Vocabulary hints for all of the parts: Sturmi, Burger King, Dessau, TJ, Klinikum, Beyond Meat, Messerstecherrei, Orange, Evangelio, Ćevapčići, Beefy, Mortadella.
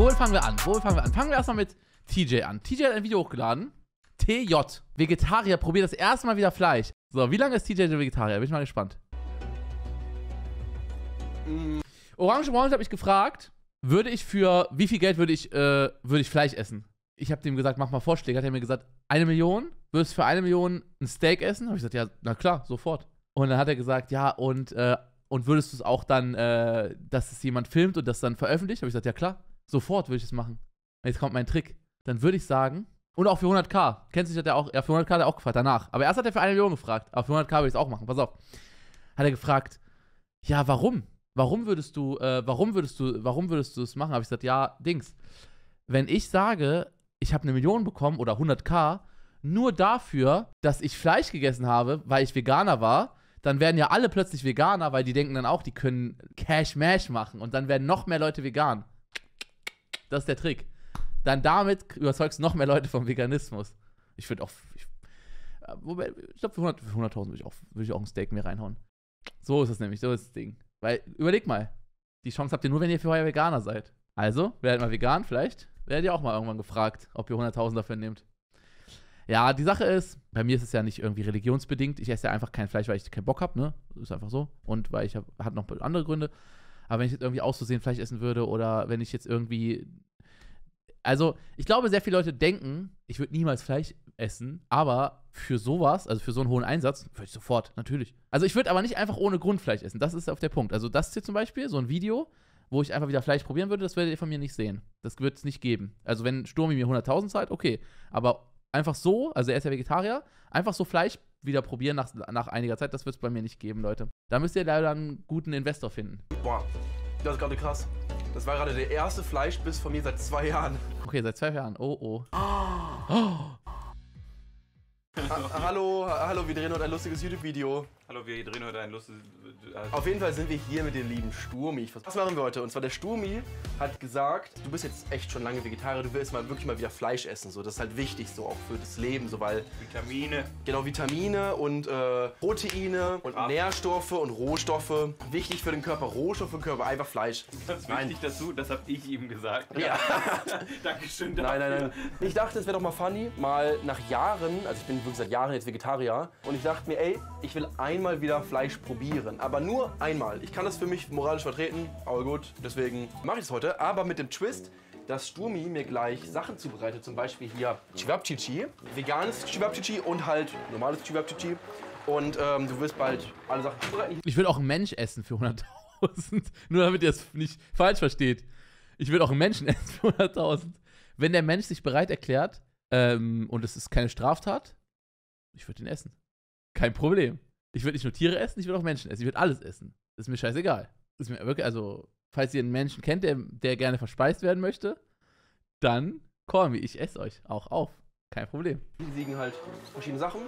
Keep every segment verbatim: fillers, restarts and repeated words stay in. Wohl fangen wir an, wohl fangen wir an. Fangen wir erstmal mit T J an. T J hat ein Video hochgeladen. T J, Vegetarier, probiert das erste Mal wieder Fleisch. So, wie lange ist T J der Vegetarier? Bin ich mal gespannt. Mm. Orange Orange hat mich gefragt, würde ich für, wie viel Geld würde ich, äh, würde ich Fleisch essen? Ich habe dem gesagt, mach mal Vorschläge. Hat er mir gesagt, eine Million? Würdest du für eine Million ein Steak essen? Habe ich gesagt, ja, na klar, sofort. Und dann hat er gesagt, ja, und, äh, und würdest du es auch dann, äh, dass es jemand filmt und das dann veröffentlicht? Habe ich gesagt, ja klar, sofort würde ich es machen. Jetzt kommt mein Trick. Dann würde ich sagen, und auch für hunderttausend. Kennst du dich, hat er auch, ja, für hunderttausend hat er auch gefragt, danach. Aber erst hat er für eine Million gefragt, aber für hunderttausend würde ich es auch machen, pass auf. Hat er gefragt, ja, warum? Warum würdest du, äh, warum würdest du, warum würdest du es machen? Habe ich gesagt, ja, Dings. Wenn ich sage, ich habe eine Million bekommen oder hunderttausend, nur dafür, dass ich Fleisch gegessen habe, weil ich Veganer war, dann werden ja alle plötzlich Veganer, weil die denken dann auch, die können Cash-Mash machen und dann werden noch mehr Leute vegan. Das ist der Trick. Dann damit überzeugst du noch mehr Leute vom Veganismus. Ich würde auch, ich, ich glaube, für hunderttausend hundert würde ich, würd ich auch ein Steak mir reinhauen. So ist das nämlich, so ist das Ding. Weil, überleg mal, die Chance habt ihr nur, wenn ihr für euer Veganer seid. Also, werdet mal vegan vielleicht, werdet ihr auch mal irgendwann gefragt, ob ihr hunderttausend dafür nehmt. Ja, die Sache ist, bei mir ist es ja nicht irgendwie religionsbedingt. Ich esse ja einfach kein Fleisch, weil ich keinen Bock habe, ne? Ist einfach so. Und weil ich hab, hat noch andere Gründe. Aber wenn ich jetzt irgendwie aus Versehen Fleisch essen würde oder wenn ich jetzt irgendwie... Also, ich glaube, sehr viele Leute denken, ich würde niemals Fleisch essen, aber für sowas, also für so einen hohen Einsatz, würde ich sofort, natürlich. Also, ich würde aber nicht einfach ohne Grund Fleisch essen, das ist auf der Punkt. Also, das hier zum Beispiel, so ein Video, wo ich einfach wieder Fleisch probieren würde, das werdet ihr von mir nicht sehen. Das wird es nicht geben. Also, wenn Sturmi mir hunderttausend zahlt, okay. Aber einfach so, also er ist ja Vegetarier, einfach so Fleisch wieder probieren nach, nach einiger Zeit, das wird es bei mir nicht geben, Leute. Da müsst ihr leider einen guten Investor finden. Boah, das ist gerade krass. Das war gerade der erste Fleischbiss von mir seit zwei Jahren. Okay, seit zwei Jahren. Oh, oh. oh. oh. Ha hallo, ha hallo, wir drehen heute ein lustiges YouTube-Video. Hallo, wir drehen heute ein lustiges... Auf jeden Fall sind wir hier mit dem lieben Sturmi. Was machen wir heute? Und zwar der Sturmi hat gesagt, du bist jetzt echt schon lange Vegetarier, du willst mal wirklich mal wieder Fleisch essen. So. Das ist halt wichtig, so auch für das Leben, so weil... Vitamine. Genau, Vitamine und äh, Proteine und Ab. Nährstoffe und Rohstoffe. Wichtig für den Körper, Rohstoffe für den Körper, einfach Fleisch. Das ist wichtig dazu, das habe ich ihm gesagt. Ja. Dankeschön dafür. Nein, nein, nein. Ich dachte, es wäre doch mal funny, mal nach Jahren, also ich bin wirklich seit Jahren jetzt Vegetarier und ich dachte mir, ey, ich will einmal wieder Fleisch probieren, aber nur einmal. Ich kann das für mich moralisch vertreten, aber gut, deswegen mache ich es heute, aber mit dem Twist, dass Sturmi mir gleich Sachen zubereitet, zum Beispiel hier Ćevapčići, veganes Ćevapčići und halt normales Ćevapčići und ähm, du wirst bald alle Sachen zubereiten. Ich will auch einen Mensch essen für hunderttausend, nur damit ihr es nicht falsch versteht. Ich will auch einen Menschen essen für hunderttausend. Wenn der Mensch sich bereit erklärt ähm, und es ist keine Straftat, ich würde ihn essen. Kein Problem. Ich würde nicht nur Tiere essen, ich würde auch Menschen essen. Ich würde alles essen. Ist mir scheißegal. Ist mir wirklich, also, falls ihr einen Menschen kennt, der, der gerne verspeist werden möchte, dann komm, ich esse euch auch auf. Kein Problem. Hier liegen halt verschiedene Sachen.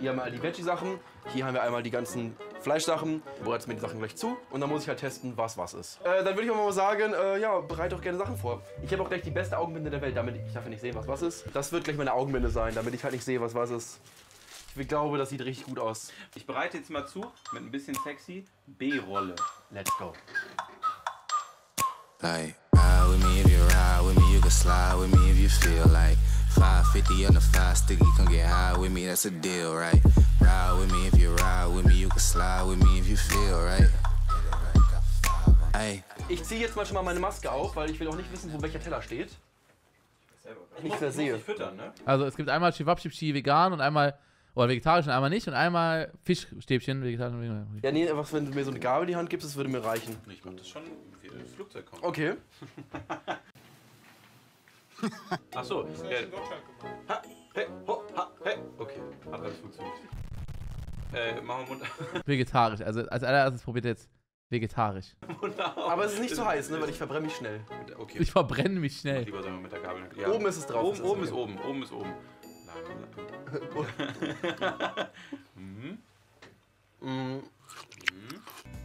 Hier haben wir all die Veggie-Sachen. Hier haben wir einmal die ganzen Fleischsachen. Ich bereite mir die Sachen gleich zu. Und dann muss ich halt testen, was was ist. Äh, dann würde ich auch mal sagen, äh, ja, bereite doch gerne Sachen vor. Ich habe auch gleich die beste Augenbinde der Welt, damit ich dafür nicht sehen, was was ist. Das wird gleich meine Augenbinde sein, damit ich halt nicht sehe, was was ist. Ich glaube, das sieht richtig gut aus. Ich bereite jetzt mal zu mit ein bisschen sexy B-Rolle. Let's go. Like, ride with me if you ride with me, you can slide with me if you feel like five fifty on the five stick, you can get high with me, that's a deal, right? Ride with me if you ride with me, you can slide with me if you feel right. Hey. Ich ziehe jetzt mal schon mal meine Maske auf, weil ich will auch nicht wissen, wo welcher Teller steht. Ich nicht mehr sehe. Füttern, ne? Also es gibt einmal Ćevapčići vegan und einmal oder vegetarisch und einmal nicht und einmal Fischstäbchen, vegetarisch und vegan. Ja, nee, einfach wenn du mir so eine Gabel in die Hand gibst, das würde mir reichen. Ich mach das schon, wie ein Flugzeug kommt. Okay. Achso. Das ja. Ha, he, ho, ha, he. Okay, hat alles funktioniert. Äh, machen wir Mund auf. Vegetarisch, also als allererstes probiert jetzt vegetarisch. Aber es ist nicht so heiß, ne, weil ich verbrenne mich schnell. Okay. Ich verbrenne mich schnell. Lieber sagen wir mit der Gabel. Ja. Oben ist es drauf. Oben ist, oben, ist oben, oben ist oben. mhm. Mhm.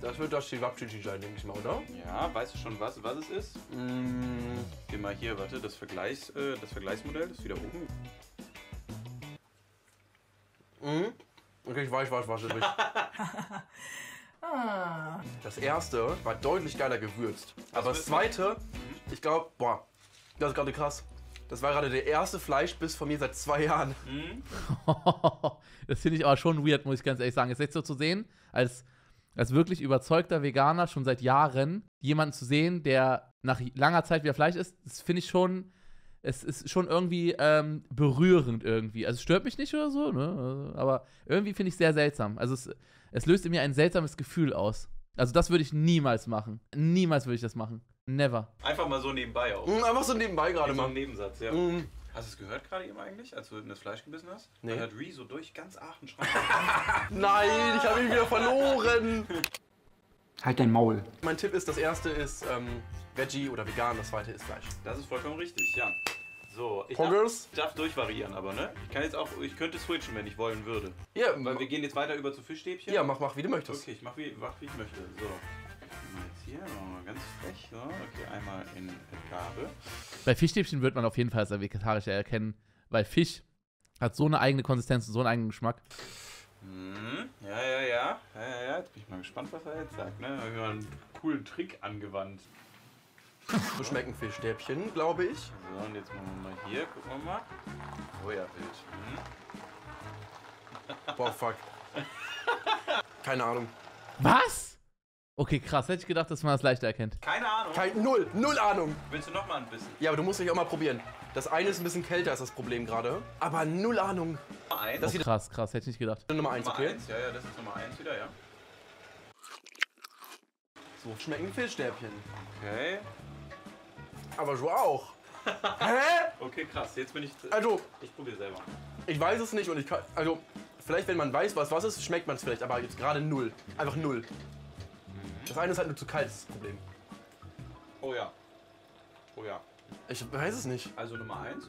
Das wird das Ćevapčići sein, denke ich mal, oder? Ja, weißt du schon, was, was es ist? Mhm. Geh mal hier, warte, das, Vergleichs, äh, das Vergleichsmodell ist wieder oben. Mhm. Okay, ich weiß, was, was es ist. Das erste war deutlich geiler gewürzt. Aber das zweite, ich glaube, boah, Das ist gerade krass. Das war gerade der erste Fleischbiss von mir seit zwei Jahren. Mhm. Das finde ich aber schon weird, muss ich ganz ehrlich sagen. Es ist jetzt so zu sehen, als, als wirklich überzeugter Veganer schon seit Jahren, jemanden zu sehen, der nach langer Zeit wieder Fleisch isst, das finde ich schon, es ist schon irgendwie ähm, berührend irgendwie. Also es stört mich nicht oder so, ne? Aber irgendwie finde ich es sehr seltsam. Also es, es löst in mir ein seltsames Gefühl aus. Also das würde ich niemals machen. Niemals würde ich das machen. Never. Einfach mal so nebenbei auch. Mm, einfach so nebenbei gerade mal. So ein Nebensatz, ja. Mm. Hast du es gehört gerade eben eigentlich, als du das Fleisch gebissen hast? Nee. Da hört Ree so durch ganz Aachen schreien. Nein, ich habe ihn wieder verloren. Halt dein Maul. Mein Tipp ist, das erste ist ähm, Veggie oder vegan, das zweite ist Fleisch. Das ist vollkommen richtig, ja. So, ich darf, darf durchvariieren, aber ne? Ich kann jetzt auch, ich könnte switchen, wenn ich wollen würde. Ja, weil wir gehen jetzt weiter über zu Fischstäbchen. Ja, mach, mach wie du möchtest. Okay, ich mach wie, mach, wie ich möchte. So, jetzt hier nochmal ganz frech. So, okay, einmal in Gabe. Bei Fischstäbchen wird man auf jeden Fall als Vegetarier erkennen, weil Fisch hat so eine eigene Konsistenz und so einen eigenen Geschmack. Hm, ja, ja, ja, ja, ja, ja. Jetzt bin ich mal gespannt, was er jetzt sagt, ne? Da haben wir mal einen coolen Trick angewandt. So schmecken Fischstäbchen, glaube ich. So, und jetzt machen wir mal hier, gucken wir mal. Oh ja, Fisch. Hm. Boah, fuck. Keine Ahnung. Was? Okay, krass. Hätte ich gedacht, dass man das leichter erkennt. Keine Ahnung. Kein, null, null Ahnung. Willst du noch mal ein bisschen? Ja, aber du musst dich auch mal probieren. Das eine ist ein bisschen kälter, ist das Problem gerade. Aber null Ahnung. Nummer eins. Das oh, krass, krass. Hätte ich nicht gedacht. Nummer eins, okay? eins, ja, ja, das ist Nummer eins wieder, ja. So schmecken Fischstäbchen. Okay. Aber so auch. Hä? Okay, krass. Jetzt bin ich... Also... Ich probiere selber. Ich weiß es nicht und ich kann... Also, vielleicht, wenn man weiß, was was ist, schmeckt man es vielleicht. Aber jetzt gerade null. Einfach null. Mhm. Das eine ist halt nur zu kalt, das ist das Problem. Oh ja. Oh ja. Ich weiß es nicht. Also Nummer eins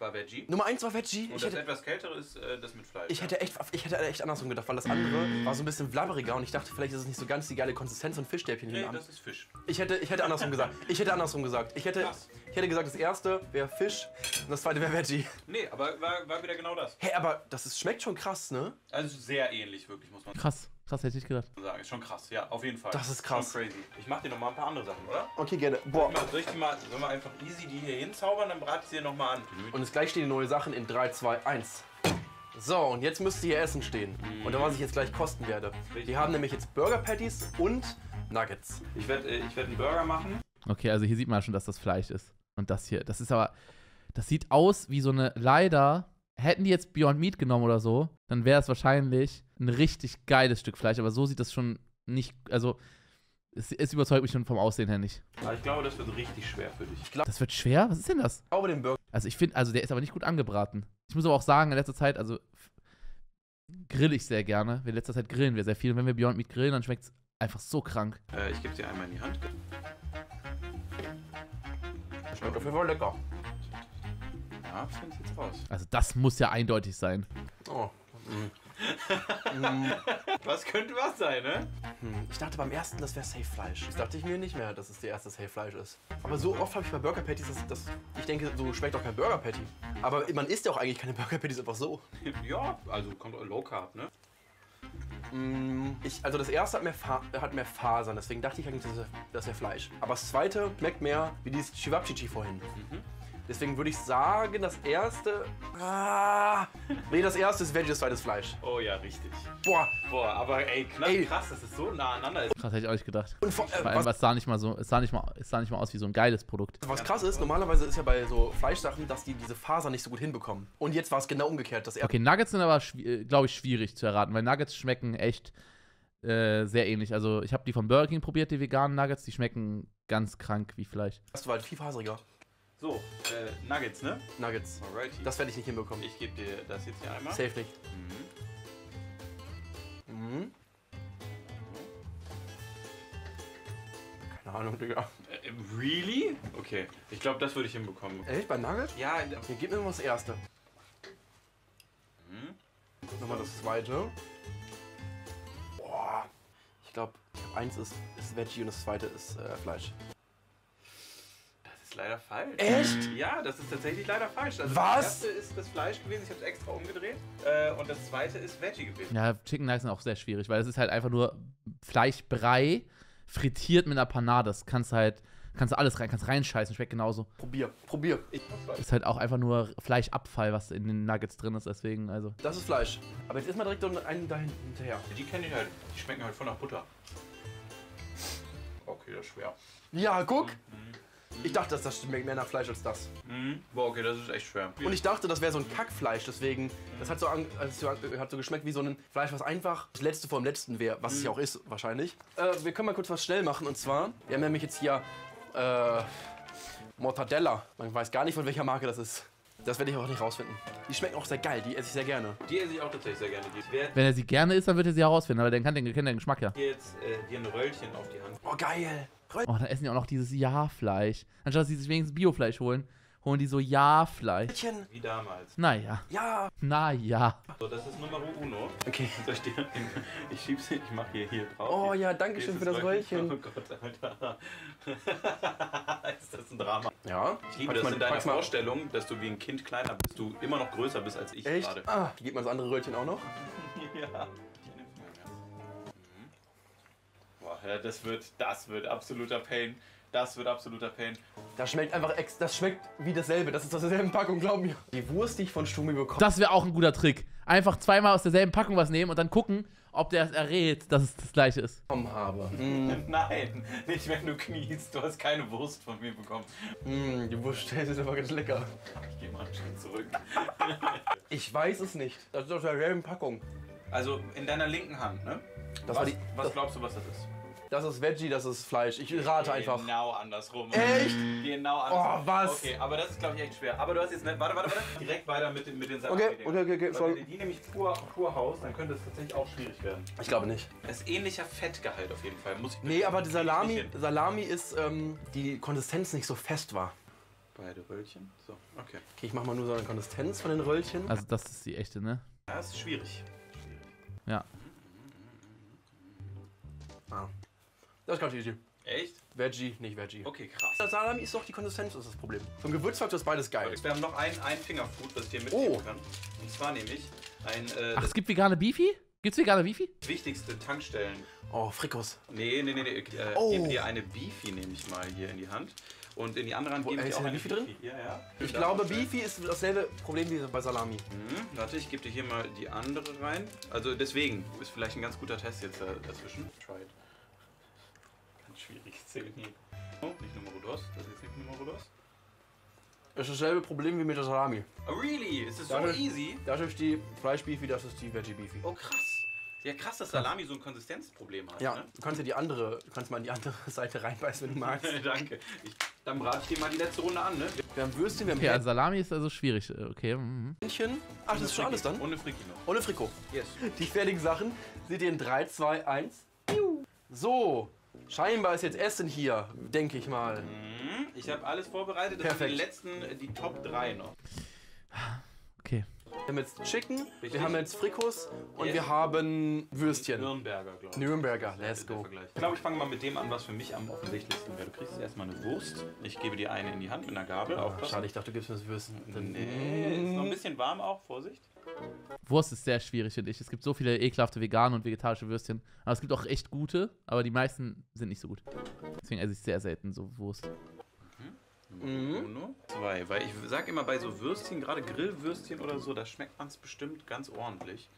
war Veggie. Nummer eins war Veggie. Und ich das hätte, etwas kältere ist äh, das mit Fleisch. Ich, ja. hätte echt, ich hätte echt andersrum gedacht, weil das andere mm. war so ein bisschen blabberiger und ich dachte, vielleicht ist es nicht so ganz die geile Konsistenz von Fischstäbchen. Nee, das ist Fisch. Ich hätte, ich hätte andersrum gesagt. Ich hätte andersrum gesagt. Ich hätte, ich hätte gesagt, das erste wäre Fisch und das zweite wäre Veggie. Nee, aber war, war wieder genau das. Hä, hey, aber das ist, schmeckt schon krass, ne? Also sehr ähnlich wirklich, muss man sagen. Krass. Krass, hätte ich nicht gedacht. Ist schon krass, ja, auf jeden Fall. Das ist krass. Schon crazy. Ich mach dir noch mal ein paar andere Sachen, oder? Okay, gerne. Boah. Soll ich die mal, wenn wir einfach easy die hier hinzaubern, dann brate ich sie hier nochmal an. Und jetzt gleich stehen die neuen Sachen in drei, zwei, eins. So, und jetzt müsste hier Essen stehen. Mhm. Und da, was ich jetzt gleich kosten werde. Die haben nämlich jetzt Burger Patties und Nuggets. Ich werde ich werd einen Burger machen. Okay, also hier sieht man schon, dass das Fleisch ist. Und das hier, das ist aber, das sieht aus wie so eine, leider, hätten die jetzt Beyond Meat genommen oder so, dann wäre es wahrscheinlich ein richtig geiles Stück Fleisch, aber so sieht das schon nicht, also es, es überzeugt mich schon vom Aussehen her nicht. Aber ich glaube, das wird richtig schwer für dich. Glaub, das wird schwer? Was ist denn das? Ich glaube, den Burger. Also ich finde, also der ist aber nicht gut angebraten. Ich muss aber auch sagen, in letzter Zeit, also grill ich sehr gerne. In letzter Zeit grillen wir sehr viel und wenn wir Beyond Meat grillen, dann schmeckt es einfach so krank. Äh, ich gebe dir einmal in die Hand. Schmeckt auf jeden Fall lecker. Ja, finde ich jetzt raus. Also das muss ja eindeutig sein. Oh. Mhm. Was könnte was sein, ne? Hm. Ich dachte beim ersten, das wäre Safe Fleisch. Das dachte ich mir nicht mehr, dass es der erste Safe Fleisch ist. Aber so oft habe ich bei Burger Patties, dass, dass ich denke, so schmeckt auch kein Burger Patty. Aber man isst ja auch eigentlich keine Burger Patties einfach so. Ja, also kommt auch Low Carb, ne? Ich, also das erste hat mehr, hat mehr Fasern, deswegen dachte ich eigentlich, das wäre Fleisch. Aber das zweite schmeckt mehr wie dieses Ćevapčići vorhin. Mhm. Deswegen würde ich sagen, das erste... Ah, nee, das erste ist Veggie, das zweite ist Fleisch. Oh ja, richtig. Boah. Boah, aber ey, knapp, ey, krass, dass es so nah aneinander ist. Krass, hätte ich auch nicht gedacht. Und vor, äh, vor allem, was, es sah nicht mal so, es sah nicht mal, es sah nicht mal aus wie so ein geiles Produkt. Was krass ist, normalerweise ist ja bei so Fleischsachen, dass die diese Faser nicht so gut hinbekommen. Und jetzt war es genau umgekehrt. Dass er okay, Nuggets sind aber, glaube ich, schwierig zu erraten, weil Nuggets schmecken echt äh, sehr ähnlich. Also ich habe die von Burger King probiert, die veganen Nuggets, die schmecken ganz krank wie Fleisch. Das war halt viel faseriger. So, äh, Nuggets, ne? Nuggets. Alrighty. Das werde ich nicht hinbekommen. Ich gebe dir das jetzt hier einmal. Safe nicht. Mhm. Mhm. Keine Ahnung, Digga. Äh, really? Okay. Ich glaube, das würde ich hinbekommen. Echt? Bei Nuggets? Ja. Okay, gib mir mal das erste. Mhm. Nochmal das zweite. Boah. Ich glaube, eins ist, ist Veggie und das zweite ist äh, Fleisch. Leider falsch. Echt? Ja, das ist tatsächlich leider falsch. Also was? Das erste ist das Fleisch gewesen, ich habe es extra umgedreht. Äh, und das zweite ist Veggie gewesen. Ja, Chicken Nuggets sind auch sehr schwierig, weil es ist halt einfach nur Fleischbrei frittiert mit einer Panade. Das kannst du halt Kannst du alles rein, kannst reinscheißen, schmeckt genauso. Probier, probier. Ich ist halt auch einfach nur Fleischabfall, was in den Nuggets drin ist, deswegen, also. Das ist Fleisch. Aber jetzt isst mal direkt einen da hinterher. Die kenne ich halt, die schmecken halt voll nach Butter. Okay, das ist schwer. Ja, guck. Mhm. Ich dachte, dass das schmeckt mehr nach Fleisch als das. Mhm. Boah, okay, das ist echt schwer. Und ich dachte, das wäre so ein Kackfleisch, deswegen, mhm. das hat so, an, also hat so geschmeckt wie so ein Fleisch, was einfach das Letzte vor dem Letzten wäre, was mhm. es ja auch ist, wahrscheinlich. Äh, wir können mal kurz was schnell machen, und zwar, wir haben nämlich jetzt hier Äh, Mortadella. Man weiß gar nicht, von welcher Marke das ist. Das werde ich auch nicht rausfinden. Die schmecken auch sehr geil, die esse ich sehr gerne. Die esse ich auch tatsächlich sehr gerne. Die Wenn er sie gerne isst, dann wird er sie herausfinden, aber dann kann den, kennt den Geschmack ja. Ich gebe jetzt äh, dir ein Röllchen auf die Hand. Oh, geil! Röll oh, da essen die auch noch dieses Ja-Fleisch. Anstatt dass sie sich wenigstens Biofleisch holen, holen die so Ja-Fleisch. Wie damals. Naja. Ja. Naja. So, das ist Nummer Uno. Okay. Ich, ich schieb's, ich mach hier, hier drauf. Oh ja, danke schön für das Röllchen. Oh Gott, Alter. Ist das ein Drama? Ja. Ich liebe pack's das mal, in deiner Vorstellung, mal. Dass du wie ein Kind kleiner bist, du immer noch größer bist als ich Echt? gerade. Ah, gibt man das andere Röllchen auch noch? Ja. Boah, das wird, das wird absoluter Pain. Das wird absoluter Pain. Das schmeckt einfach ex. Das schmeckt wie dasselbe. Das ist aus derselben Packung, glaub mir. Die Wurst, die ich von Sturmi bekomme. Das wäre auch ein guter Trick. Einfach zweimal aus derselben Packung was nehmen und dann gucken, ob der es errät, dass es das gleiche ist. Habe. Mm. Nein, nicht wenn du kniest. Du hast keine Wurst von mir bekommen. Mm, die Wurst ist einfach ganz lecker. Ich gehe mal einen Schritt zurück. Ich weiß es nicht. Das ist aus derselben Packung. Also in deiner linken Hand, ne? Das was, die, was das glaubst du, was das ist? Das ist Veggie, das ist Fleisch. Ich rate einfach. Genau andersrum. Echt? Genau andersrum. Oh, was? Okay, aber das ist, glaube ich, echt schwer. Aber du hast jetzt... Warte, warte, warte. Direkt weiter mit den, mit den Salaten. Okay, okay, okay, okay. Weil, wenn die nämlich pur, pur haust, dann könnte es tatsächlich auch schwierig werden. Ich glaube nicht. Es ist ähnlicher Fettgehalt auf jeden Fall. Muss ich nee, aber die Salami, Salami ist, ähm, die Konsistenz nicht so fest war. Beide Röllchen. So, okay. Okay, ich mach mal nur so eine Konsistenz von den Röllchen. Also das ist die echte, ne? Ja, das ist schwierig. Ja. Ah. Das ist ganz easy. Echt? Veggie, nicht Veggie. Okay, krass. Das Salami ist doch die Konsistenz, ist das Problem. Vom Gewürzfaktor ist beides geil. Wir haben noch ein, ein Fingerfood, das ich dir mitnehmen oh. kann. Und zwar nämlich ein... Äh, Ach, es gibt vegane Beefy? Gibt's vegane Beefy? Wichtigste Tankstellen. Oh, Frikos. Nee, nee, nee. nee. Ich äh, oh. nehme dir eine Beefy, nehme ich mal hier in die Hand. Und in die andere Hand gebe ich auch eine Beefy drin. Ja, ja. Ich, ich glaube, Beefy ist dasselbe Problem wie bei Salami. Mhm. Warte, ich gebe dir hier mal die andere rein. Also deswegen ist vielleicht ein ganz guter Test jetzt dazwischen. Try it. Schwierig, ich zähle nie. Oh, nicht Nummer dos, das ist jetzt nicht Nummer dos. Das ist dasselbe Problem wie mit der Salami. Oh, really? Ist das so dadurch, easy? Das ist die Fleisch-Beefy, das ist die Veggie-Beefy. Oh, krass. Ja, krass, dass Salami so ein Konsistenzproblem hat. Ja, ne? Du kannst ja die andere, du kannst mal in die andere Seite reinbeißen, wenn du magst. Danke. Ich, dann brate ich dir mal die letzte Runde an, ne? Wir haben Würstchen, wir haben... Ja, okay, Salami ist also schwierig, okay. Mhm. Ach, das ist schon alles dann? Ohne Friki noch. Ohne Friko. Yes. Die fertigen Sachen seht ihr in drei, zwei, eins. So. Scheinbar ist jetzt Essen hier, denke ich mal. Ich habe alles vorbereitet. Das sind die letzten, die Top drei noch. Okay. Wir haben jetzt Chicken, Richtig. wir haben jetzt Frikos und yes. wir haben Würstchen. Nürnberger, glaube ich. Nürnberger, let's go. Ich glaube, ich fange mal mit dem an, was für mich am offensichtlichsten wäre. Du kriegst erstmal eine Wurst. Ich gebe dir eine in die Hand mit einer Gabel. Oh, Aufpassen. Schade, ich dachte, du gibst mir das Würstchen. Nee, ist noch ein bisschen warm auch, Vorsicht. Wurst ist sehr schwierig, finde ich. Es gibt so viele ekelhafte vegane und vegetarische Würstchen. Aber es gibt auch echt gute, aber die meisten sind nicht so gut. Deswegen esse ich sehr selten so Wurst. Mhm. Zwei, weil ich sag immer bei so Würstchen, gerade Grillwürstchen oder so, da schmeckt man es bestimmt ganz ordentlich.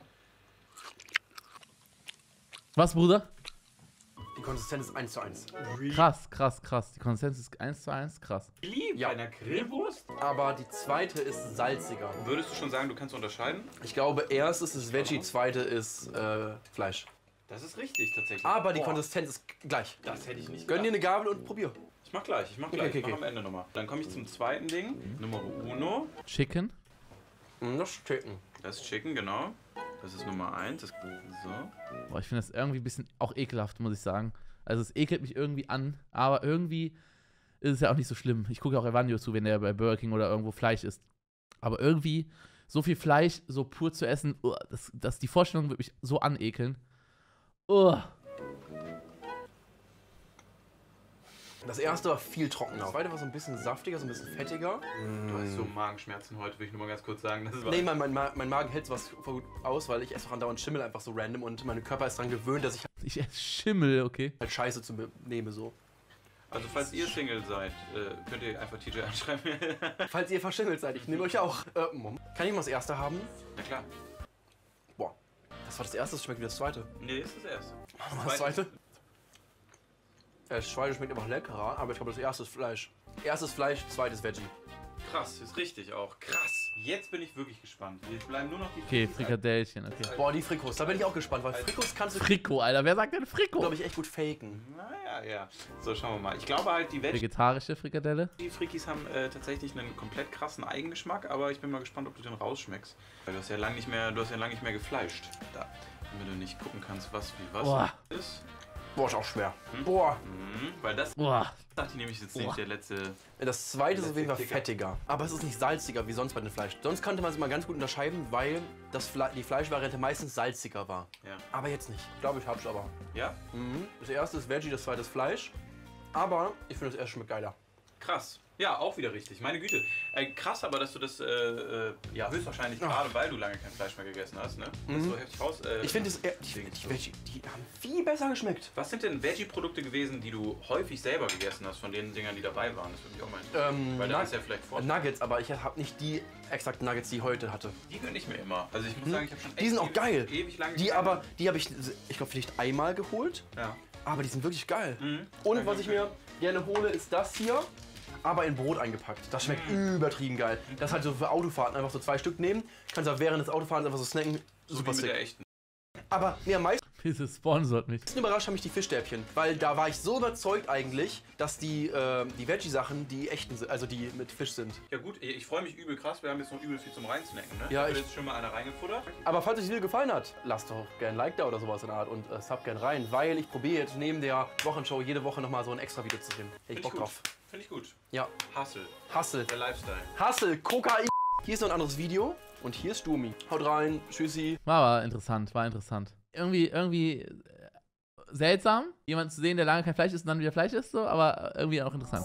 Was, Bruder? Die Konsistenz ist eins zu eins. Krass, krass, krass. Die Konsistenz ist eins zu eins, krass. Lieb, ja. Bei einer Grillwurst? Aber die zweite ist salziger. Würdest du schon sagen, du kannst unterscheiden? Ich glaube, erstes ist Veggie, zweite ist äh, Fleisch. Das ist richtig, tatsächlich. Aber die Boah. Konsistenz ist gleich. Das hätte ich nicht gedacht. Gönn dir eine Gabel und probier. Ich mach gleich, ich mach gleich, okay, okay, ich mach okay. am Ende nochmal. Dann komme ich zum zweiten Ding, mhm. Nummer Uno. Chicken. Das ist Chicken. Das ist Chicken, genau. Das ist Nummer eins. Das so. Boah, ich finde das irgendwie ein bisschen auch ekelhaft, muss ich sagen. Also es ekelt mich irgendwie an, aber irgendwie ist es ja auch nicht so schlimm. Ich gucke auch Evangelio zu, wenn der bei Burger King oder irgendwo Fleisch isst. Aber irgendwie so viel Fleisch so pur zu essen, oh, das, das, die Vorstellung wird mich so anekeln. Oh. Das erste war viel trockener. Das zweite war so ein bisschen saftiger, so ein bisschen fettiger. Du hast so Magenschmerzen heute, will ich nur mal ganz kurz sagen. Das war nee, mein, mein, mein Magen hält sowas voll gut aus, weil ich esse auch andauernd Schimmel einfach so random und mein Körper ist daran gewöhnt, dass ich... Ich esse Schimmel, okay. ...halt Scheiße zu mir nehme so. Also falls ihr Single seid, könnt ihr einfach T J anschreiben. Falls ihr verschingelt seid, ich nehme euch auch. Äh, Moment. Kann ich mal das erste haben? Na klar. Boah, das war das erste, das schmeckt wie das zweite. Nee, das ist das erste. Machen wir das zweite? Das zweite schmeckt einfach leckerer, aber ich glaube, das erste ist Fleisch. Erstes Fleisch, zweites Veggie. Krass, ist richtig auch. Krass. Jetzt bin ich wirklich gespannt. Wir bleiben nur noch die Frikos. Okay, Frikadellchen, okay. Boah, die Frikos, da bin ich auch gespannt, weil Frikos kannst du... Friko, Alter, wer sagt denn Friko? Glaube ich echt gut faken. Naja, ja. So, schauen wir mal. Ich glaube halt, die Veg vegetarische Frikadelle. Die Frikis haben äh, tatsächlich einen komplett krassen Eigengeschmack, aber ich bin mal gespannt, ob du den rausschmeckst. Weil du hast ja lange nicht mehr, du hast ja lange nicht mehr gefleischt. Da. Damit du nicht gucken kannst, was wie was Boah. ist. Boah, ist auch schwer. Hm? Boah. Mhm, weil das... Boah. Dachte ich nämlich jetzt Boah. nicht der letzte... Das zweite ist auf jeden Fall fettiger. Aber es ist nicht salziger wie sonst bei dem Fleisch. Sonst konnte man es mal ganz gut unterscheiden, weil das Fle die Fleischvariante meistens salziger war. Ja. Aber jetzt nicht. Ich glaube, ich hab's aber. Ja? Mhm. Das erste ist Veggie, das zweite ist Fleisch. Aber ich finde, das erste schmeckt geiler. Krass. Ja, auch wieder richtig. Meine Güte. Äh, krass aber, dass du das äh, äh, ja, höchstwahrscheinlich gerade, weil du lange kein Fleisch mehr gegessen hast, ne? Mhm. So heftig raus. Äh, ich finde, äh, die, die, Veggie, die haben viel besser geschmeckt. Was sind denn Veggie-Produkte gewesen, die du häufig selber gegessen hast, von den Dingern, die dabei waren? Das würde mich auch mal interessieren. Ähm, weil da ist ja vielleicht Vorteil. Nuggets, aber ich habe nicht die exakten Nuggets, die ich heute hatte. Die gönne ich mir immer. Also ich muss mhm. sagen, ich habe schon echt die sind auch geil. Ewig lange die gegangen. aber, die habe ich, ich glaube, vielleicht einmal geholt. Ja. Aber die sind wirklich geil. Mhm. Und was ich mir gerne hole, ist das hier. Aber in Brot eingepackt. Das schmeckt mm. übertrieben geil. Das halt so für Autofahrten einfach so zwei Stück nehmen. Kannst du während des Autofahrens einfach so snacken. Super sick. So wie mit der echten. Aber ja, meistens. Diese sponsert mich. Überrascht haben mich die Fischstäbchen, weil da war ich so überzeugt eigentlich, dass die, äh, die Veggie-Sachen die echten sind, also die mit Fisch sind. Ja gut, ich freue mich übel krass, wir haben jetzt noch übel viel zum Reinsnacken, ne? Ja, ich habe jetzt schon mal einer reingefuttert. Aber falls euch das Video gefallen hat, lasst doch gerne ein Like da oder sowas in der Art und äh, sub gerne rein, weil ich probiere jetzt neben der Wochenshow jede Woche nochmal so ein extra Video zu drehen. Ich Bock drauf. Finde ich gut. Ja. Hustle. Hustle. Der Lifestyle. Hustle, Kokain. Hier ist noch ein anderes Video und hier ist Sturmi. Haut rein, tschüssi. War interessant, war interessant. Irgendwie, irgendwie seltsam, jemanden zu sehen, der lange kein Fleisch isst und dann wieder Fleisch isst, so, aber irgendwie auch interessant.